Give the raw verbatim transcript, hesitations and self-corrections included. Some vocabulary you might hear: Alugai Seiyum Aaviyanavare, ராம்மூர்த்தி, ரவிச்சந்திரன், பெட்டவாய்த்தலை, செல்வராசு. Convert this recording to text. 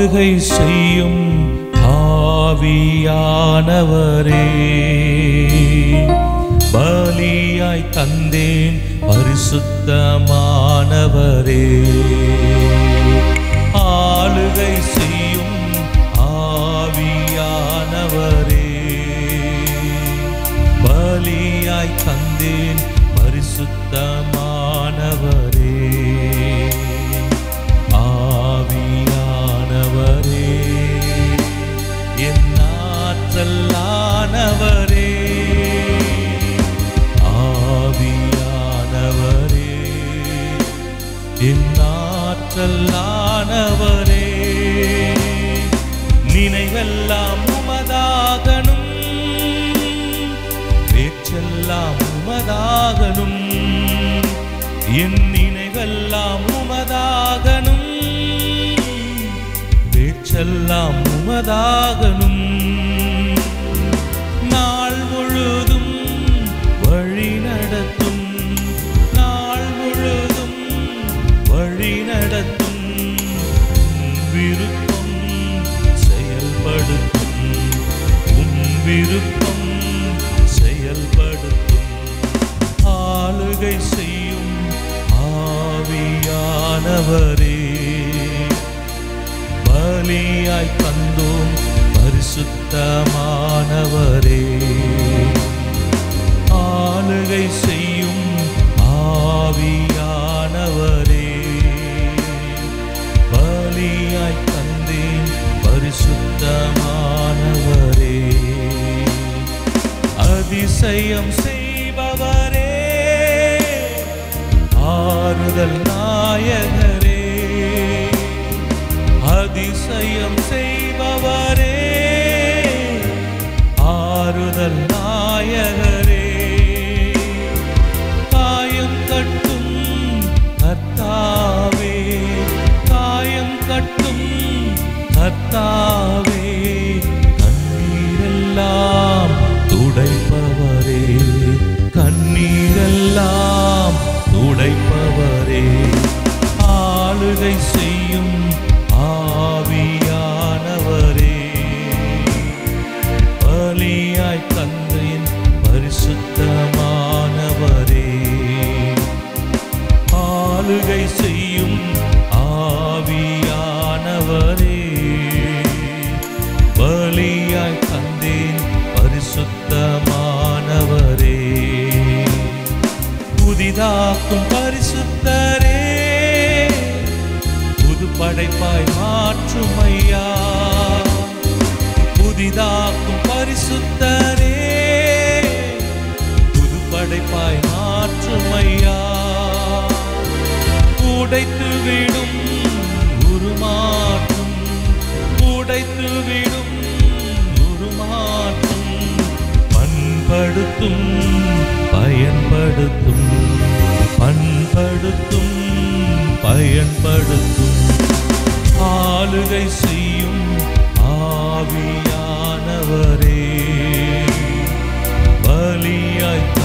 ஆளுகை செய்யும் ஆவியானவரே பலியாய் தந்தேன் பரிசுத்தமானவரே ஆளுகை செய்யும் ஆவியானவரே பலியாய் தந்தேன் பரிசுத்தமானவரே ஆவியானவரே ஆற்றலானவரே ஆவியானவரே ஆற்றலானவரே நினைவெல்லாம் உமதாகணும் பேச்செல்லாம் உமதாகணும் என் நினைவெல்லாம் உமதாகணும் பேச்செல்லாம் உமதாகணும் விருப்பம் செயல்படுத்தும் ஆளுகை செய்யும் ஆவியானவரே பலியாய் தந்தோம் பரிசுத்தமானவரே ஆளுகை செய்யும் ஆவியானவரே பலியாய் தந்தேன் பரிசுத்தமானவரே அதிசயம் செய்பவரே ஆறுதல் நாயகரே அதிசயம் செய்பவரே ஆறுதல் நாயகரே காயம் கட்டும் கர்த்தாவே காயம் கட்டும் கர்த்தாவே கண்ணீரெல்லாம் துடைப்பவரே கண்ணீரெல்லாம் துடைப்பவரே ஆளுகை செய்யும் ஆவியானவரே பலியாய் தந்தேன் பரிசுத்தமானவரே ஆளுகை செய்யும் ஆவியானவரே பலியாய் தந்தேன் பரிசுத்தமானவரே புதிதாக்கும் பரிசுத்தரே புது படைப்பாய் மாற்றுமையா புதிதாக்கும் பரிசுத்தரே புது படைப்பாய் மாற்றுமையா உடைத்துவிடும் உருமாற்றும் உடைத்துவிடும் உருமாற்றும் பண்படுத்தும் பயன்படுத்தும் பண்படுத்தும் பயன்படுத்தும் ஆளுகை செய்யும் ஆவியானவரே பலியாய்